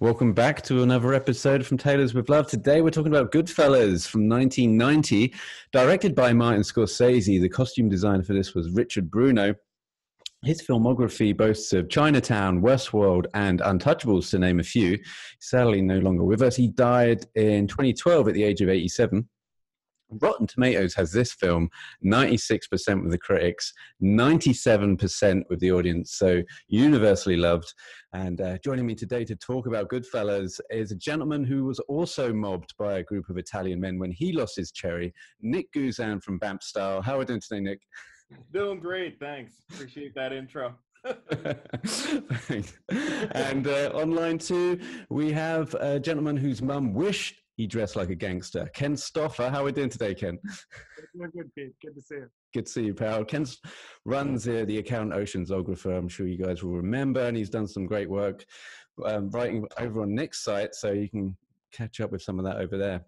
Welcome back to another episode from Tailors with Love. Today we're talking about Goodfellas from 1990, directed by Martin Scorsese. The costume designer for this was Richard Bruno. His filmography boasts of Chinatown, Westworld, and Untouchables, to name a few. Sadly, no longer with us. He died in 2012 at the age of 87. Rotten Tomatoes has this film 96% with the critics, 97% with the audience, so universally loved. And joining me today to talk about Goodfellas is a gentleman who was also mobbed by a group of Italian men when he lost his cherry, Nick Guzan from Bamf Style. How are we doing today, Nick? Doing great, thanks. Appreciate that intro. And online too, we have a gentleman whose mum wished he dressed like a gangster, Ken Stoffer. How are we doing today, Ken? We're good, Pete. Good to see you. Good to see you, pal. Ken runs the account Oceansographer, I'm sure you guys will remember, and he's done some great work writing over on Nick's site, so you can catch up with some of that over there.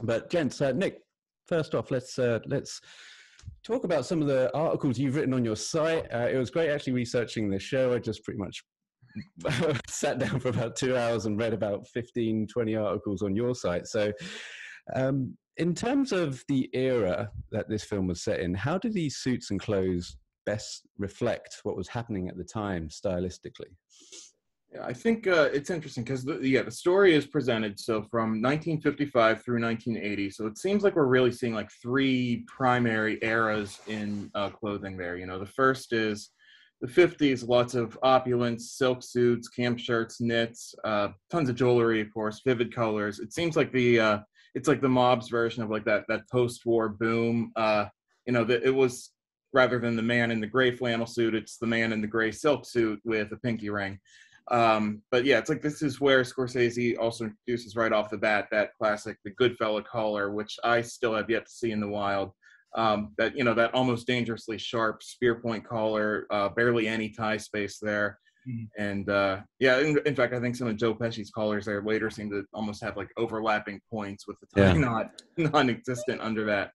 But, gents, Nick, first off, let's talk about some of the articles you've written on your site. It was great actually researching this show. I just pretty much sat down for about 2 hours and read about 15, 20 articles on your site. So in terms of the era that this film was set in, how do these suits and clothes best reflect what was happening at the time stylistically? Yeah, I think it's interesting because the story is presented so from 1955 through 1980. So it seems like we're really seeing like three primary eras in clothing there. You know, the first is the 50s, lots of opulence, silk suits, camp shirts, knits, tons of jewelry, of course, vivid colors. It seems like it's like the mob's version of like that post-war boom. You know, it was rather than the man in the gray flannel suit, it's the man in the gray silk suit with a pinky ring. But yeah, it's like this is where Scorsese also introduces right off the bat that classic, the Goodfella collar, which I still have yet to see in the wild. That, you know, that almost dangerously sharp spear point collar, barely any tie space there. Mm-hmm. And yeah, in fact, I think some of Joe Pesci's collars there later seem to almost have like overlapping points with the tie non-existent under that.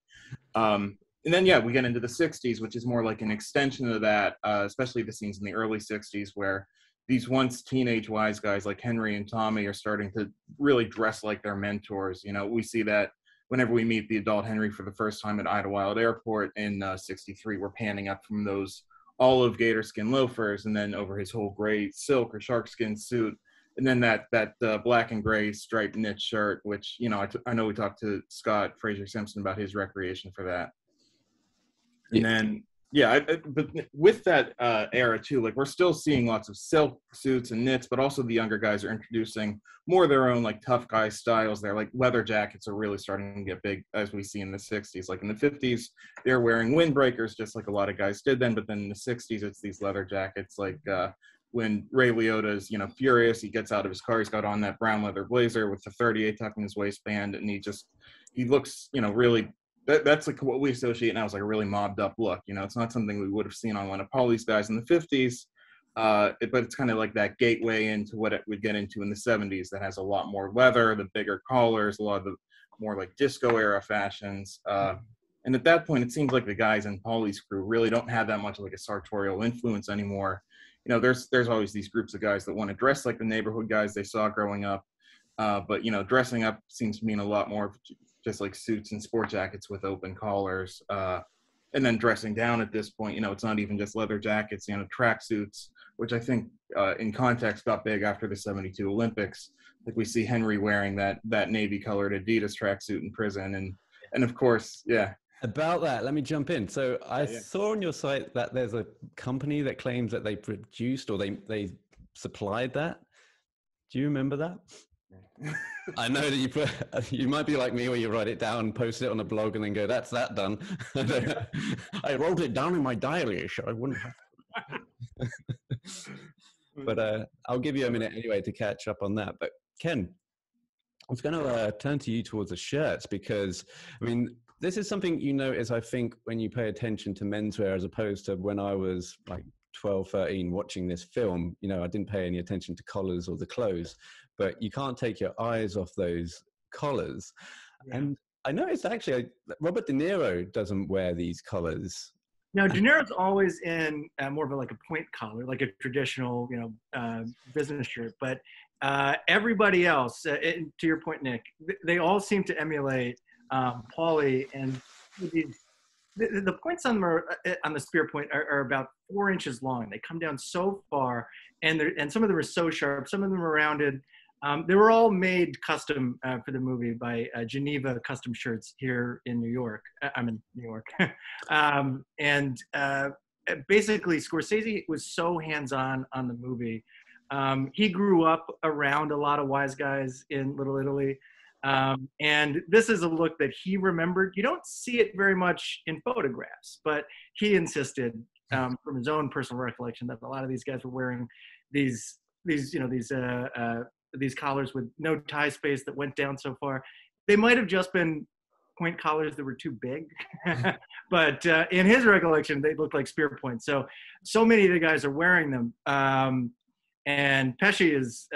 And then, yeah, we get into the 60s, which is more like an extension of that, especially the scenes in the early 60s where these once teenage wise guys like Henry and Tommy are starting to really dress like their mentors. You know, we see that whenever we meet the adult Henry for the first time at Idlewild Airport in 63, we're panning up from those olive gator skin loafers and then over his whole gray silk or shark skin suit. And then that black and gray striped knit shirt, which, you know, I know we talked to Scott Fraser Simpson about his recreation for that. And then, yeah, but with that era too, like we're still seeing lots of silk suits and knits, but also the younger guys are introducing more of their own like tough guy styles there. Like leather jackets are really starting to get big as we see in the 60s. Like in the 50s, they're wearing windbreakers just like a lot of guys did then. But then in the 60s, it's these leather jackets. Like when Ray Liotta is, you know, furious, he gets out of his car, he's got on that brown leather blazer with the 38 tucked in his waistband, and he looks, you know, really... That's like what we associate now is like a really mobbed up look. You know, it's not something we would have seen on one of Paulie's guys in the 50s, but it's kind of like that gateway into what it would get into in the 70s that has a lot more leather, the bigger collars, a lot of the more like disco era fashions. And at that point, it seems like the guys in Paulie's crew really don't have that much like a sartorial influence anymore. You know, there's always these groups of guys that want to dress like the neighborhood guys they saw growing up. But, you know, dressing up seems to mean a lot more just like suits and sport jackets with open collars. And then dressing down at this point, you know, it's not even just leather jackets, you know, track suits, which I think in context got big after the 72 Olympics. Like we see Henry wearing that navy colored Adidas tracksuit in prison. And of course, yeah. About that, let me jump in. So I saw on your site that there's a company that claims that they produced or they supplied that. Do you remember that? I know that you might be like me where you write it down, post it on a blog and then go, that's that done. I wrote it down in my diary, so I wouldn't have. But I'll give you a minute anyway to catch up on that. But Ken, I was going to turn to you towards the shirts because, I mean, this is something you notice, I think, when you pay attention to menswear as opposed to when I was like 12, 13 watching this film. You know, I didn't pay any attention to collars or the clothes, but you can't take your eyes off those collars. Yeah. And I noticed actually, Robert De Niro doesn't wear these collars. No, De Niro's always in more of a, like a point collar, like a traditional, you know, business shirt. But Everybody else, to your point, Nick, they all seem to emulate Paulie, and the points on the spear point are about 4 inches long. They come down so far, and some of them are so sharp, some of them are rounded. They were all made custom for the movie by Geneva Custom Shirts here in New York. I'm in New York. Basically, Scorsese was so hands-on on the movie. He grew up around a lot of wise guys in Little Italy. And this is a look that he remembered. You don't see it very much in photographs, but he insisted from his own personal recollection that a lot of these guys were wearing these collars with no tie space that went down so far. They might have just been point collars that were too big, but in his recollection, they looked like spear points. So many of the guys are wearing them. And Pesci is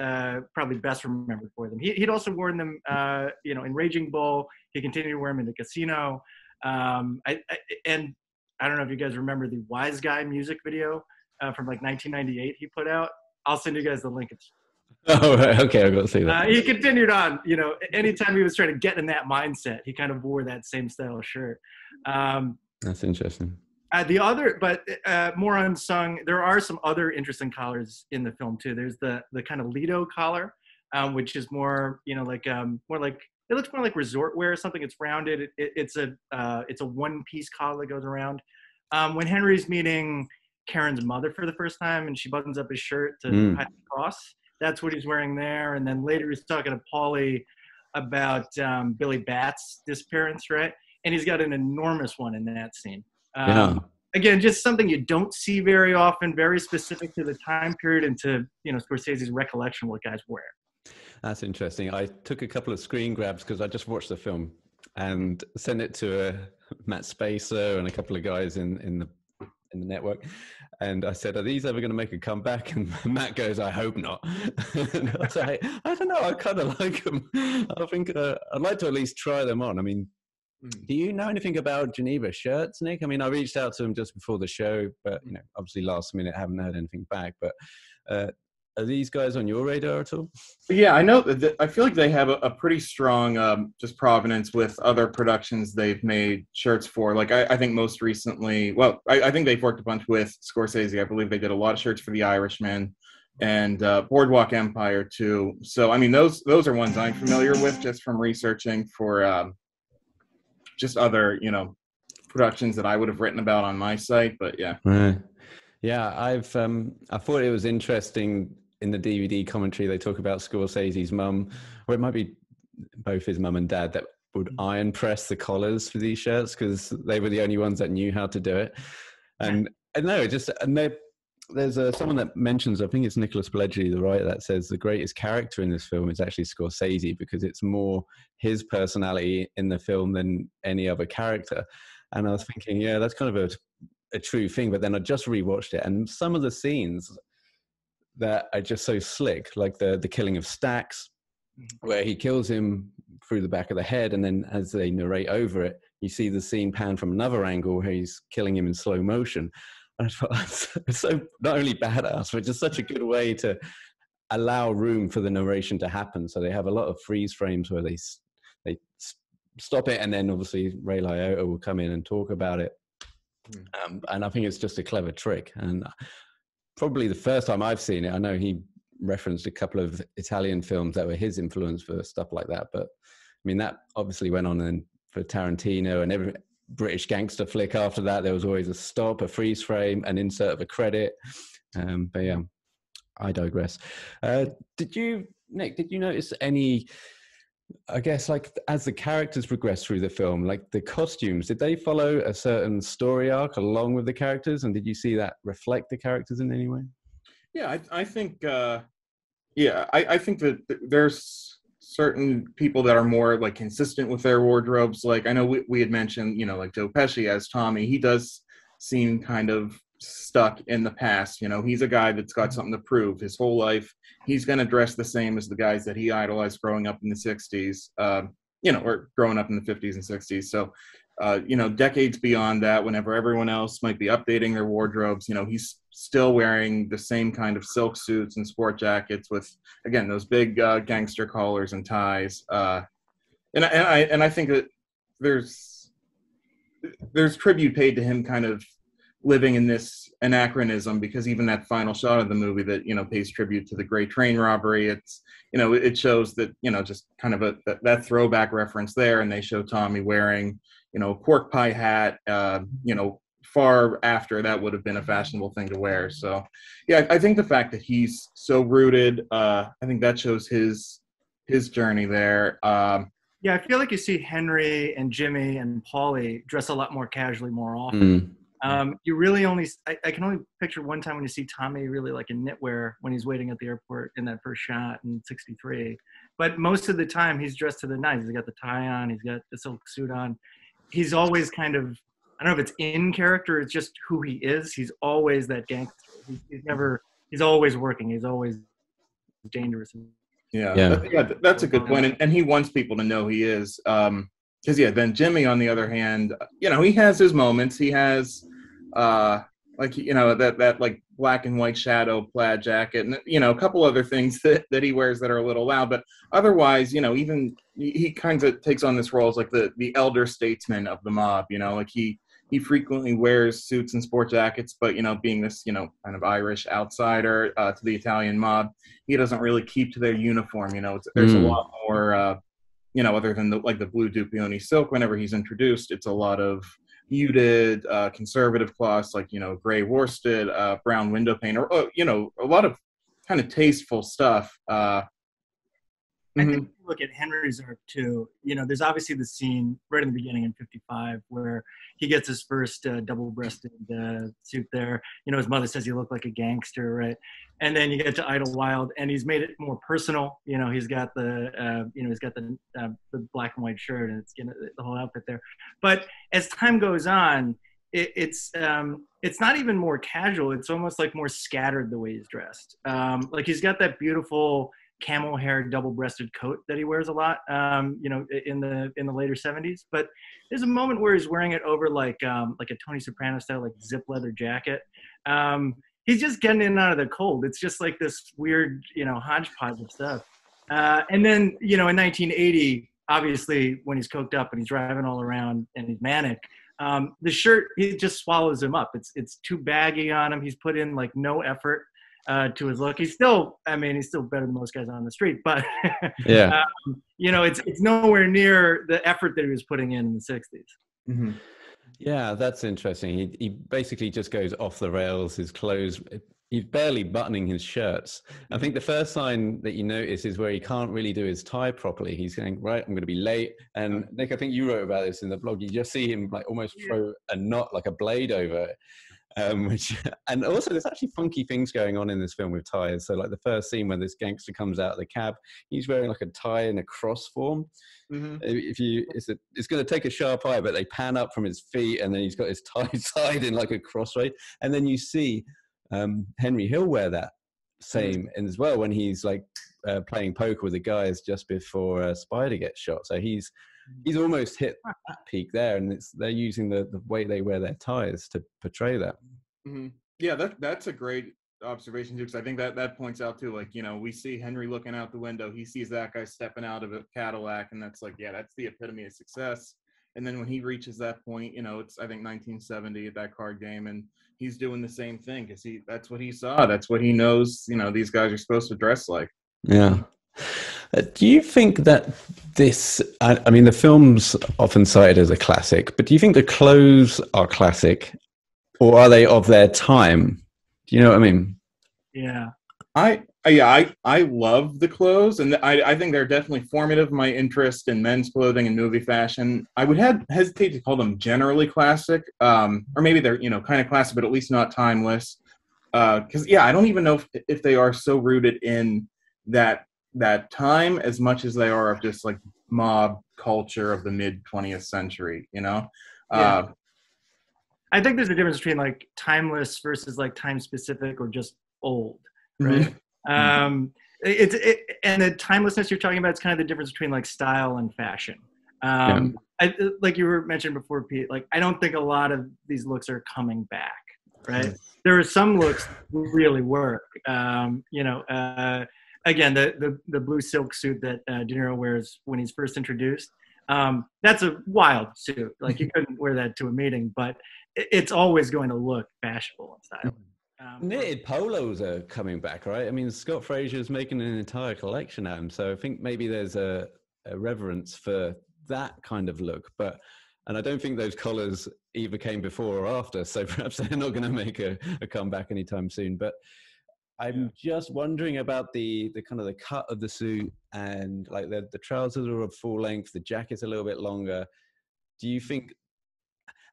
probably best remembered for them. He'd also worn them, in Raging Bull. He continued to wear them in the Casino. And I don't know if you guys remember the Wiseguy music video from like 1998 he put out. I'll send you guys the link. Oh, okay, I'll go see that. He continued on, anytime he was trying to get in that mindset, he kind of wore that same style of shirt. That's interesting. More unsung, there are some other interesting collars in the film too. There's the kind of Lido collar, which is it looks more like resort wear or something. It's rounded. It's a one-piece collar that goes around. When Henry's meeting Karen's mother for the first time and she buttons up his shirt to hide the cross, that's what he's wearing there. And then later he's talking to Paulie about Billy Batts' disappearance, right? And he's got an enormous one in that scene. Again, just something you don't see very often, very specific to the time period and to, Scorsese's recollection of what guys wear. That's interesting. I took a couple of screen grabs because I just watched the film and sent it to Matt Spacer and a couple of guys in the network. And I said, are these ever going to make a comeback? And Matt goes, I hope not. And I say, I don't know. I kind of like them. I think I'd like to at least try them on. I mean, do you know anything about Geneva shirts, Nick? I mean, I reached out to him just before the show, but obviously last minute, haven't heard anything back. But are these guys on your radar at all? Yeah, I know. I feel like they have a pretty strong just provenance with other productions they've made shirts for. Like I think most recently, I think they've worked a bunch with Scorsese. I believe they did a lot of shirts for The Irishman and Boardwalk Empire too. So I mean, those are ones I'm familiar with just from researching for. Just other, productions that I would have written about on my site, but yeah. Right. Yeah, I've, I thought it was interesting in the DVD commentary, they talk about Scorsese's mum, or it might be both his mum and dad that would iron press the collars for these shirts because they were the only ones that knew how to do it. And I know, there's someone that mentions, I think it's Nicholas Pileggi, the writer, that says the greatest character in this film is actually Scorsese because it's more his personality in the film than any other character. And I was thinking, yeah, that's kind of a true thing. But then I just rewatched it, and some of the scenes that are just so slick, like the killing of Stax, where he kills him through the back of the head, and then as they narrate over it, you see the scene pan from another angle where he's killing him in slow motion. I thought that's so not only badass, but just such a good way to allow room for the narration to happen. So they have a lot of freeze frames where they stop it, and then obviously Ray Liotta will come in and talk about it. And I think it's just a clever trick. And probably the first time I've seen it, I know he referenced a couple of Italian films that were his influence for stuff like that. But I mean, that obviously went on in for Tarantino and everything. British gangster flick after that, there was always a stop, a freeze frame, an insert of a credit. But yeah, I digress. Nick, did you notice any, I guess, like as the characters progress through the film, like the costumes, did they follow a certain story arc along with the characters? And did you see that reflect the characters in any way? Yeah, I think that there's certain people that are more like consistent with their wardrobes. Like I know we had mentioned, like Joe Pesci as Tommy, he does seem kind of stuck in the past. He's a guy that's got something to prove his whole life. He's going to dress the same as the guys that he idolized growing up in the 60s, or growing up in the 50s and 60s. So you know, decades beyond that, whenever everyone else might be updating their wardrobes, you know, he's still wearing the same kind of silk suits and sport jackets with, again, those big gangster collars and ties. And I think that there's tribute paid to him kind of living in this anachronism, because even that final shot of the movie that, you know, pays tribute to the Great Train Robbery, it's, you know, it shows that, you know, just kind of that throwback reference there. And they show Tommy wearing, you know, a pork pie hat, you know, far after that would have been a fashionable thing to wear. So, yeah, I think the fact that he's so rooted, I think that shows his journey there. Yeah, I feel like you see Henry and Jimmy and Paulie dress a lot more casually more often. Mm. You really only, I can only picture one time when you see Tommy really like in knitwear when he's waiting at the airport in that first shot in 63. But most of the time he's dressed to the nines. He's got the tie on, he's got the silk suit on. He's always kind of, I don't know if it's in character, it's just who he is. He's always that gangster. He's always working. He's always dangerous. Yeah, that's a good point. And he wants people to know he is. Because, yeah, then Jimmy, on the other hand, you know, he has his moments. He has, like, you know, that like black and white shadow plaid jacket and, you know, a couple other things that he wears that are a little loud. But otherwise, you know, even he kind of takes on this role as like the elder statesman of the mob, you know, like he frequently wears suits and sport jackets, but, you know, being this, you know, kind of Irish outsider to the Italian mob, he doesn't really keep to their uniform. You know, there's a lot more, you know, other than the blue Dupioni silk, whenever he's introduced, it's a lot of muted, conservative cloths, like, you know, gray worsted, brown window pane, or, you know, a lot of kind of tasteful stuff. I think if you look at Henry's arc too, you know, there's obviously the scene right in the beginning in 55 where he gets his first double-breasted suit there. You know, his mother says he looked like a gangster, right? And then you get to Idlewild, and he's made it more personal. You know, he's got the black and white shirt, and it's, you know, the whole outfit there. But as time goes on, it's not even more casual. It's almost like more scattered the way he's dressed. Like he's got that beautiful camel hair double-breasted coat that he wears a lot, you know, in the later 70s. But there's a moment where he's wearing it over like a Tony Soprano style like zip leather jacket. He's just getting in and out of the cold. It's just like this weird, you know, hodgepodge of stuff. And then, you know, in 1980, obviously when he's coked up and he's driving all around and he's manic, the shirt, it just swallows him up. It's too baggy on him. He's put in like no effort to his look. He's still better than most guys on the street, but yeah, you know, it's nowhere near the effort that he was putting in the 60s. Mm-hmm. Yeah, that's interesting. He basically just goes off the rails. His clothes, he's barely buttoning his shirts. I think the first sign that you notice is where he can't really do his tie properly. He's going, right, I'm going to be late. And Nick, I think you wrote about this in the blog. You just see him like almost throw a knot, like a blade over it. And also there's actually funky things going on in this film with ties. So like the first scene when this gangster comes out of the cab, he's wearing like a tie in a cross form. Mm-hmm. It's going to take a sharp eye, but they pan up from his feet and then he's got his tie tied in like a crossway. And then you see Henry Hill wear that same as well when he's like playing poker with the guys just before Spider gets shot. So he's almost hit that peak there, and they're using the way they wear their ties to portray that. Mm-hmm. Yeah, that's a great observation too, because I think that points out too, like, you know, we see Henry looking out the window, he sees that guy stepping out of a Cadillac, and that's like, yeah, that's the epitome of success. And then when he reaches that point, you know, it's, I think, 1970 at that card game, and he's doing the same thing because that's what he saw, that's what he knows, you know, these guys are supposed to dress like. Yeah. Do you think that this, I mean, the film's often cited as a classic, but do you think the clothes are classic, or are they of their time? Do you know what I mean? Yeah. I love the clothes, and I think they're definitely formative. My interest in men's clothing and movie fashion, I would hesitate to call them generally classic, or maybe they're, you know, kind of classic, but at least not timeless. Because, yeah, I don't even know if they are so rooted in that time as much as they are of just like mob culture of the mid 20th century, you know? Yeah. I think there's a difference between like timeless versus like time specific or just old, right? Mm-hmm. And the timelessness you're talking about is kind of the difference between like style and fashion. I, like you were mentioning before, Pete, like I don't think a lot of these looks are coming back, right? There are some looks that really work. You know, again, the blue silk suit that De Niro wears when he's first introduced, that's a wild suit. Like you couldn't wear that to a meeting, but it's always going to look fashionable and stylish. Knitted polos are coming back, right? I mean, Scott Fraser is making an entire collection of them, so I think maybe there's a reverence for that kind of look. But and I don't think those collars either came before or after, so perhaps they're not going to make a comeback anytime soon. But I'm just wondering about the kind of the cut of the suit, and like the trousers are of full length, the jacket's a little bit longer. Do you think?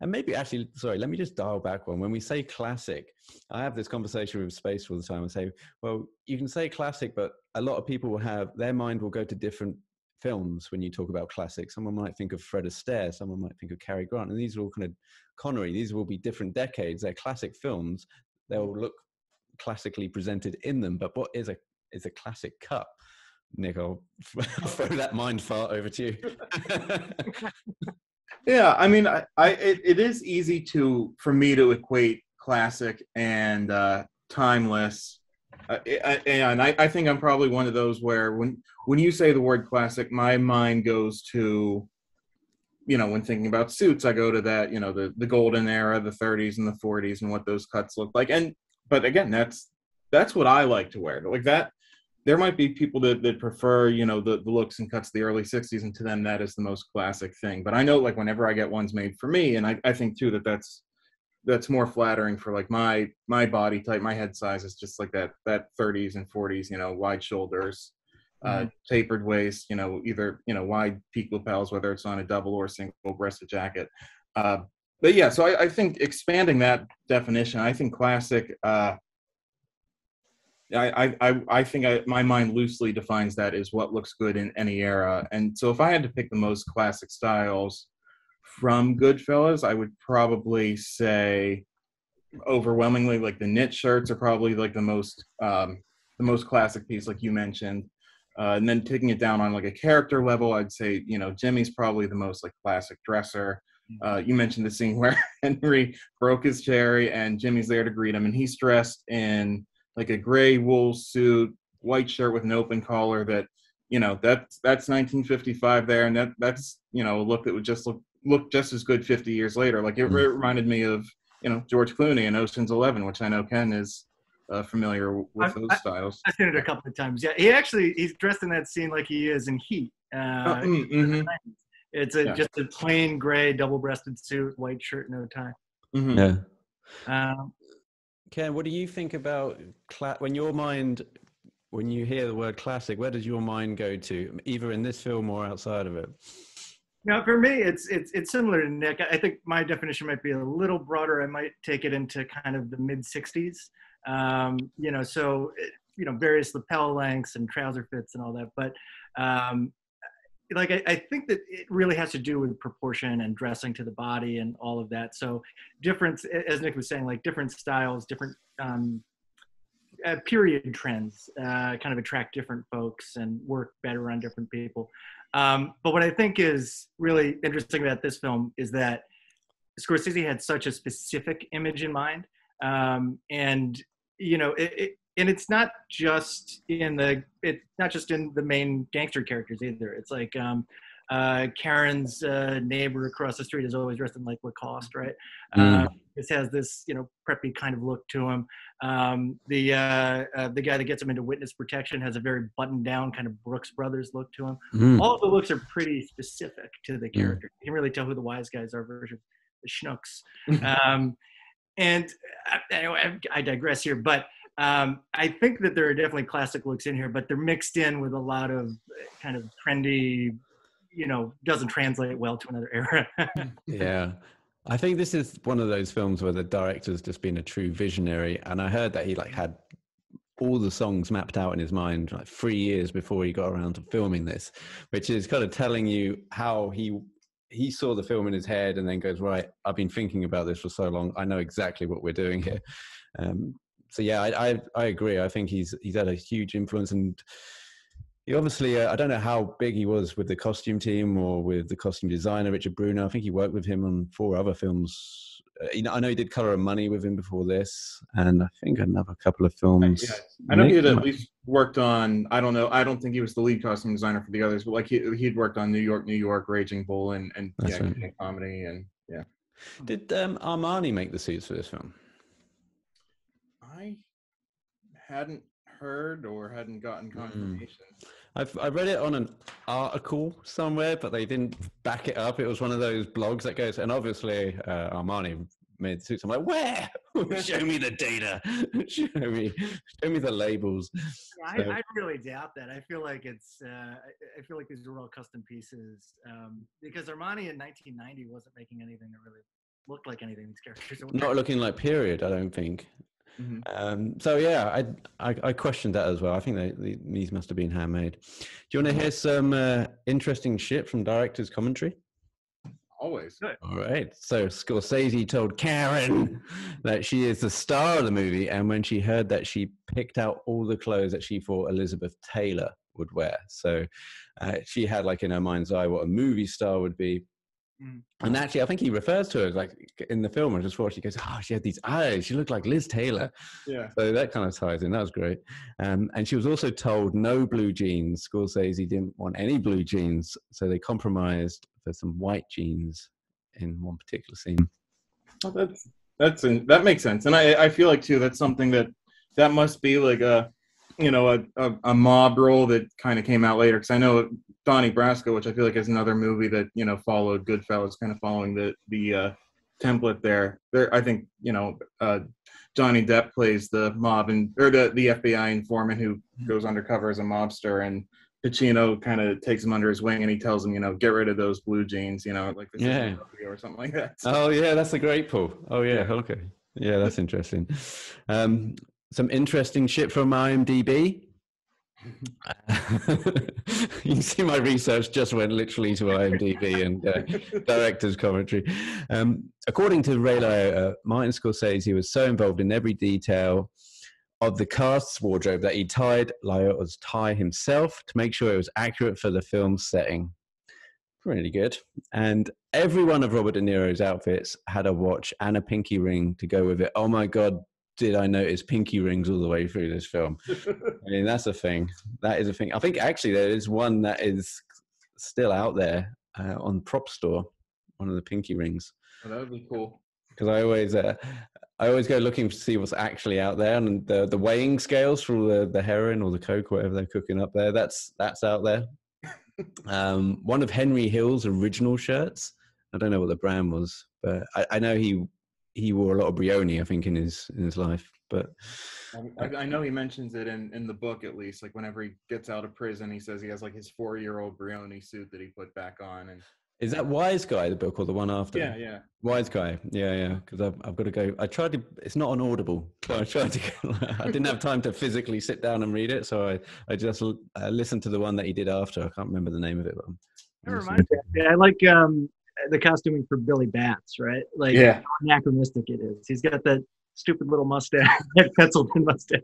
And maybe actually, sorry, let me just dial back one. When we say classic, I have this conversation with Space all the time. I say, well, you can say classic, but a lot of people will have, their mind will go to different films when you talk about classic. Someone might think of Fred Astaire, someone might think of Cary Grant, and these are all kind of Connery. These will be different decades. They're classic films. They'll look classically presented in them, but what is a classic cut? Nick, I'll throw that mind fart over to you. Yeah, I mean, it is easy for me to equate classic and timeless, and I think I'm probably one of those where when you say the word classic, my mind goes to, you know, when thinking about suits, I go to that, you know, the golden era, the 30s and the 40s, and what those cuts look like. And but again, that's what I like to wear. Like that, there might be people that prefer, you know, the looks and cuts of the early 60s, and to them that is the most classic thing. But I know, like, whenever I get ones made for me, and I think too that's more flattering for like my body type, my head size is just like that 30s and 40s, you know, wide shoulders, tapered waist, you know, either, you know, wide peak lapels, whether it's on a double or single breasted jacket. But yeah, so I think expanding that definition, I think classic, I think my mind loosely defines that as what looks good in any era. And so if I had to pick the most classic styles from Goodfellas, I would probably say overwhelmingly like the knit shirts are probably like the most classic piece, like you mentioned. And then taking it down on like a character level, I'd say, you know, Jimmy's probably the most like classic dresser. You mentioned the scene where Henry broke his cherry and Jimmy's there to greet him, and he's dressed in like a gray wool suit, white shirt with an open collar. That, you know, that's 1955 there, and that's you know, a look that would just look just as good 50 years later. Like it reminded me of, you know, George Clooney in Ocean's 11, which I know Ken is familiar with those styles. I've seen it a couple of times. Yeah, he's dressed in that scene like he is in Heat. It's just a plain gray double-breasted suit, white shirt, no tie. Mm-hmm. Yeah. Ken, what do you think about when you hear the word classic? Where does your mind go to, either in this film or outside of it? Now, for me, it's similar to Nick. I think my definition might be a little broader. I might take it into kind of the mid '60s. You know, so you know, various lapel lengths and trouser fits and all that, but. Like I think that it really has to do with proportion and dressing to the body and all of that. So different, as Nick was saying, like different styles, different period trends kind of attract different folks and work better on different people. But what I think is really interesting about this film is that Scorsese had such a specific image in mind. And, you know, and it's not just in the main gangster characters either. It's like Karen's neighbor across the street is always dressed in like Lacoste, right? This has this, you know, preppy kind of look to him. The guy that gets him into witness protection has a very button-down kind of Brooks Brothers look to him. All of the looks are pretty specific to the character. You can really tell who the wise guys are versus the schnooks. And I digress here, but. I think that there are definitely classic looks in here, but they're mixed in with a lot of kind of trendy, you know, doesn't translate well to another era. Yeah. I think this is one of those films where the director's just been a true visionary. And I heard that he like had all the songs mapped out in his mind like 3 years before he got around to filming this, which is kind of telling you how he saw the film in his head and then goes, right, I've been thinking about this for so long. I know exactly what we're doing here. So yeah, I agree. I think he's had a huge influence, and He obviously, I don't know how big he was with the costume team or with the costume designer, Richard Bruno. I think he worked with him on 4 other films. I know he did Color of Money with him before this, and I think another couple of films. Yeah. I know he had at least worked on, I don't know, I don't think he was the lead costume designer for the others, but like he'd worked on New York, Raging Bull, and yeah, right. Comedy, and yeah. Did Armani make the suits for this film? I hadn't heard or hadn't gotten confirmation. I read it on an article somewhere, but they didn't back it up. It was one of those blogs that goes, and obviously Armani made suits. I'm like, where? Show me the data. show me the labels. Yeah, so I really doubt that. I feel like it's I feel like these are all custom pieces, because Armani in 1990 wasn't making anything that really looked like anything. These characters not looking like period, I don't think. Mm-hmm. So yeah, I questioned that as well. I think these must have been handmade. Do you want to hear some interesting shit from director's commentary? Always. All right. So Scorsese told Karen that she is the star of the movie, and when she heard that, she picked out all the clothes that she thought Elizabeth Taylor would wear. So she had, like, in her mind's eye what a movie star would be. And actually, I think he refers to her, like, in the film, I just watched, he goes, oh, she had these eyes. She looked like Liz Taylor. Yeah. So that kind of ties in. That was great. And she was also told no blue jeans. Scorsese didn't want any blue jeans, so they compromised for some white jeans in one particular scene. Well, that makes sense. And I feel like, too, that's something that must be like a, you know, a mob role that kind of came out later. Because I know Donnie Brasco, which I feel like is another movie that, you know, followed Goodfellas, kind of following the template there. I think, you know, Johnny Depp plays the mob, or the FBI informant who goes undercover as a mobster, and Pacino kind of takes him under his wing, and he tells him, you know, get rid of those blue jeans, you know, like this is or something like that. Oh yeah, that's a great pull. Oh yeah, okay, yeah, that's interesting. Some interesting shit from IMDb. You can see my research just went literally to IMDb and director's commentary. According to Ray Liotta, Martin Scorsese was so involved in every detail of the cast's wardrobe that he tied Liotta's tie himself to make sure it was accurate for the film's setting. Really good. And every one of Robert De Niro's outfits had a watch and a pinky ring to go with it. Oh my God, did I notice pinky rings all the way through this film? I mean, that's a thing. That is a thing. I think actually there is one that is still out there on Prop Store, one of the pinky rings. Oh, that would be cool. Because I always go looking to see what's actually out there, and the weighing scales for all the heroin or the coke, whatever they're cooking up there, that's out there. One of Henry Hill's original shirts. I don't know what the brand was, but I know he wore a lot of Brioni, I think, in his life. But I know he mentions it in the book, at least, like whenever he gets out of prison, he says he has like his 4-year-old Brioni suit that he put back on. And is that Wiseguy, the book, or the one after? Yeah, yeah. Wiseguy, yeah. Because I've got to go. I tried to. It's not on Audible, so I tried to. I didn't have time to physically sit down and read it, so I just listened to the one that he did after. I can't remember the name of it, but it reminds me. I like. The costuming for Billy Batts, right? Like, yeah. How anachronistic it is. He's got that stupid little mustache, that penciled in mustache,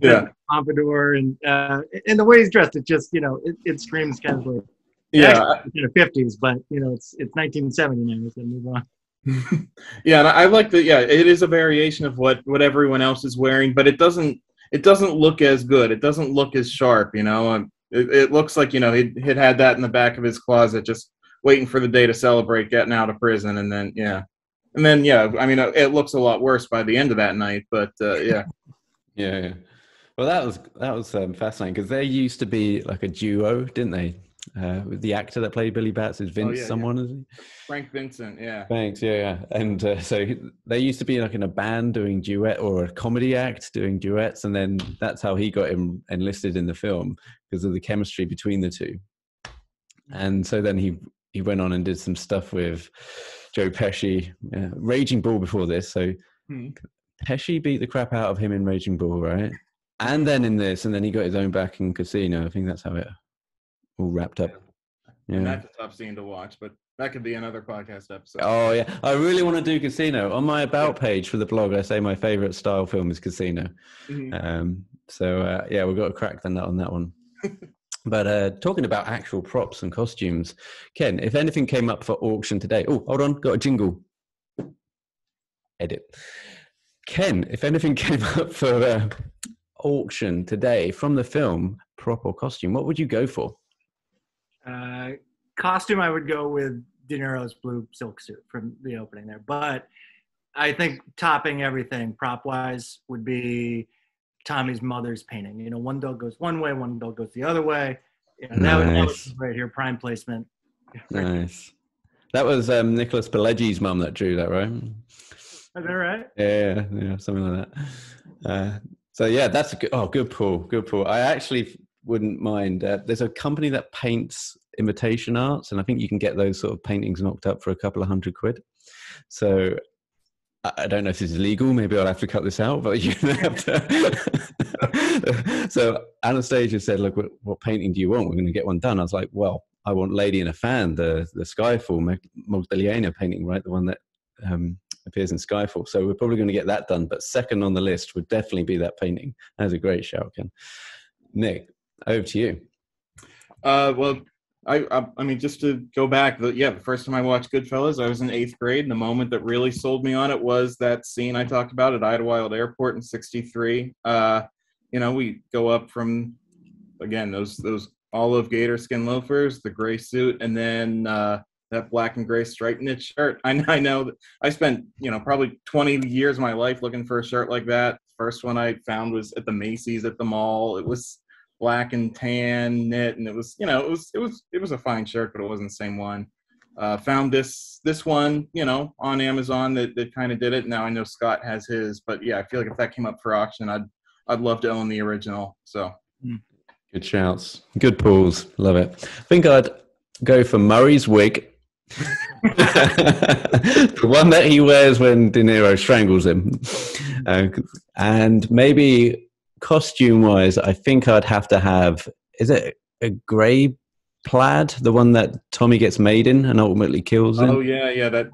yeah, pompadour, and the way he's dressed, it just, you know, it screams kind of like, yeah, in the '50s, but you know, it's 1979. It's gonna move on. Yeah, and I like that. Yeah, it is a variation of what everyone else is wearing, but it doesn't look as good. It doesn't look as sharp, you know. It looks like, you know, he'd had that in the back of his closet, just waiting for the day to celebrate getting out of prison, and then I mean, it looks a lot worse by the end of that night, but yeah. yeah. Well, that was fascinating, because there used to be like a duo, didn't they? With the actor that played Billy Batts is Vince, someone, isn't he? Frank Vincent, yeah. Thanks, yeah. And so they used to be like in a band doing duet, or a comedy act doing duets, and then that's how he got enlisted in the film, because of the chemistry between the two. And so then he went on and did some stuff with Joe Pesci, Raging Bull before this. So Pesci beat the crap out of him in Raging Bull, right? And then in this, and then he got his own back in Casino. I think that's how it all wrapped up. Yeah. And that's a tough scene to watch, but that could be another podcast episode. Oh, yeah. I really want to do Casino. On my About page for the blog, I say my favorite style film is Casino. So, yeah, we've got to crack the nut on that one. But talking about actual props and costumes, Ken, if anything came up for auction today, oh, hold on, got a jingle. Edit. Ken, if anything came up for auction today from the film, prop or costume, what would you go for? Costume, I would go with De Niro's blue silk suit from the opening there. But I think topping everything prop-wise would be Tommy's mother's painting. You know, one dog goes one way, one dog goes the other way. You know, nice. That was right here, prime placement. Nice. That was Nicholas Pileggi's mum that drew that, right? Is that right? Yeah, yeah, something like that. So yeah, that's a good. Oh, good pull, good pull. I actually wouldn't mind. There's a company that paints imitation arts, and I think you can get those sort of paintings knocked up for a couple of $100 quid. So. I don't know if this is legal. Maybe I'll have to cut this out, but you have to. So Anastasia said, look, what painting do you want? We're going to get one done. I was like, well, I want Lady in a Fan, the Skyfall, Magdalena painting, right? The one that appears in Skyfall. So we're probably going to get that done. But second on the list would definitely be that painting. That's a great shout, Ken. Nick, over to you. Well, I mean, just to go back, the first time I watched Goodfellas, I was in 8th grade, and the moment that really sold me on it was that scene I talked about at Idlewild Airport in '63. You know, we go up from, again, those olive gator skin loafers, the gray suit, and then that black and gray striped knit shirt. I know that I spent, you know, probably 20 years of my life looking for a shirt like that. First one I found was at the Macy's at the mall. It was black and tan knit, and it was, you know, it was a fine shirt, but it wasn't the same one. Found this one, you know, on Amazon that kind of did it. Now I know Scott has his, but yeah, I feel like if that came up for auction, I'd love to own the original. So good shouts, good pulls, love it. I think I'd go for Murray's wig. The one that he wears when De Niro strangles him, and maybe. Costume-wise, I think I'd have to have, is it a grey plaid? The one that Tommy gets made in and ultimately kills him? Oh, yeah, like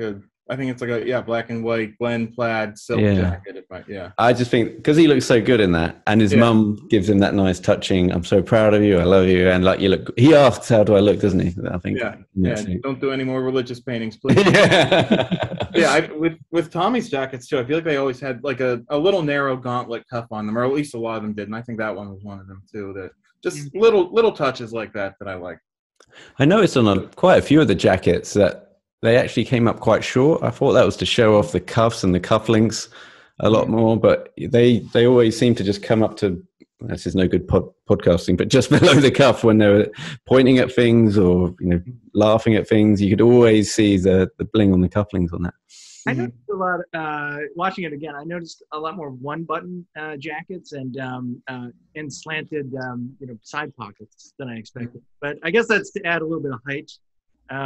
a, I think it's like a, yeah, black and white blend plaid silk jacket. Yeah. I just think, because he looks so good in that, and his mum gives him that nice touching, I'm so proud of you, I love you, and like you look, he asks, how do I look, doesn't he? I think. Yeah, don't do any more religious paintings, please. Yeah, with Tommy's jackets too, I feel like they always had like a little narrow gauntlet cuff on them, or at least a lot of them did, and I think that one was one of them too. That just little touches like that I like. I noticed on quite a few of the jackets that they actually came up quite short. I thought that was to show off the cuffs and the cufflinks a lot more, but they always seem to just come up to. This is no good podcasting, but just below the cuff when they were pointing at things or, you know, laughing at things, you could always see the bling on the cufflings on that. I noticed a lot, watching it again, I noticed a lot more one-button jackets and slanted, you know, side pockets than I expected. But I guess that's to add a little bit of height. You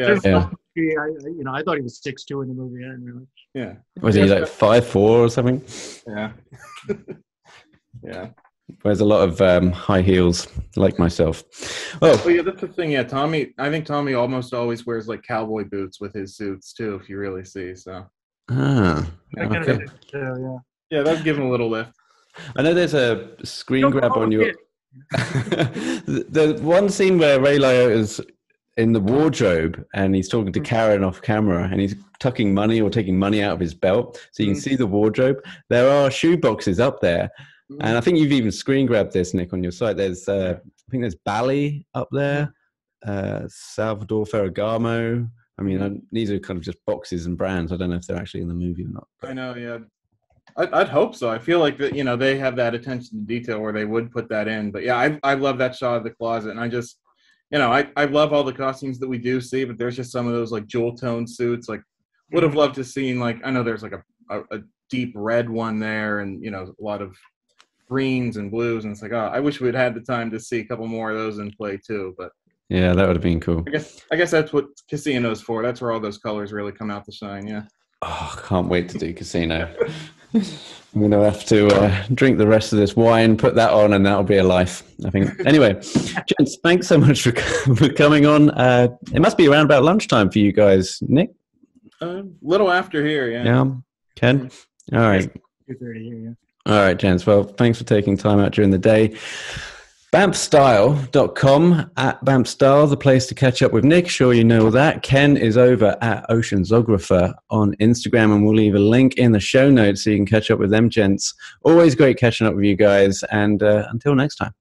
know. Yeah. You know, I thought he was 6'2" in the movie. I didn't really. Yeah. Was he like 5'4" or something? Yeah. Yeah. Wears a lot of high heels, like myself. Oh, yeah, that's the thing. Yeah, Tommy. I think Tommy almost always wears like cowboy boots with his suits too. If you really see, so. Ah. Okay. Yeah, that'd give him a little lift. I know there's a screen grab on your. The one scene where Ray Liotta is in the wardrobe and he's talking to Karen off camera, and he's tucking money or taking money out of his belt, so you can see the wardrobe. There are shoe boxes up there, and I think you've even screen grabbed this, Nick, on your site. There's I think there's Bali up there, Salvador Ferragamo. I mean, these are kind of just boxes and brands. I don't know if they're actually in the movie or not. I know, yeah. I'd hope so. I feel like that, you know, they have that attention to detail where they would put that in. But yeah, I love that shot of the closet, and I just, you know, I love all the costumes that we do see, but there's just some of those like jewel tone suits. Like, would have loved to seen, like, I know there's like a deep red one there, and, you know, a lot of greens and blues, and it's like, oh, I wish we'd had the time to see a couple more of those in play too. But yeah, that would have been cool. I guess that's what Casino's for. That's where all those colors really come out to shine. Yeah. Oh, can't wait to do Casino. I'm going to have to drink the rest of this wine, put that on, and that'll be a life, I think. Anyway, gents, thanks so much for coming on. It must be around about lunchtime for you guys, Nick? A little after here, yeah. Yeah, Ken? All right. 2:30 here, yeah. All right, gents. Well, thanks for taking time out during the day. Bamfstyle.com, at Bamfstyle, the place to catch up with Nick. Sure you know that. Ken is over at Oceansographer on Instagram, and we'll leave a link in the show notes so you can catch up with them, gents. Always great catching up with you guys, and until next time.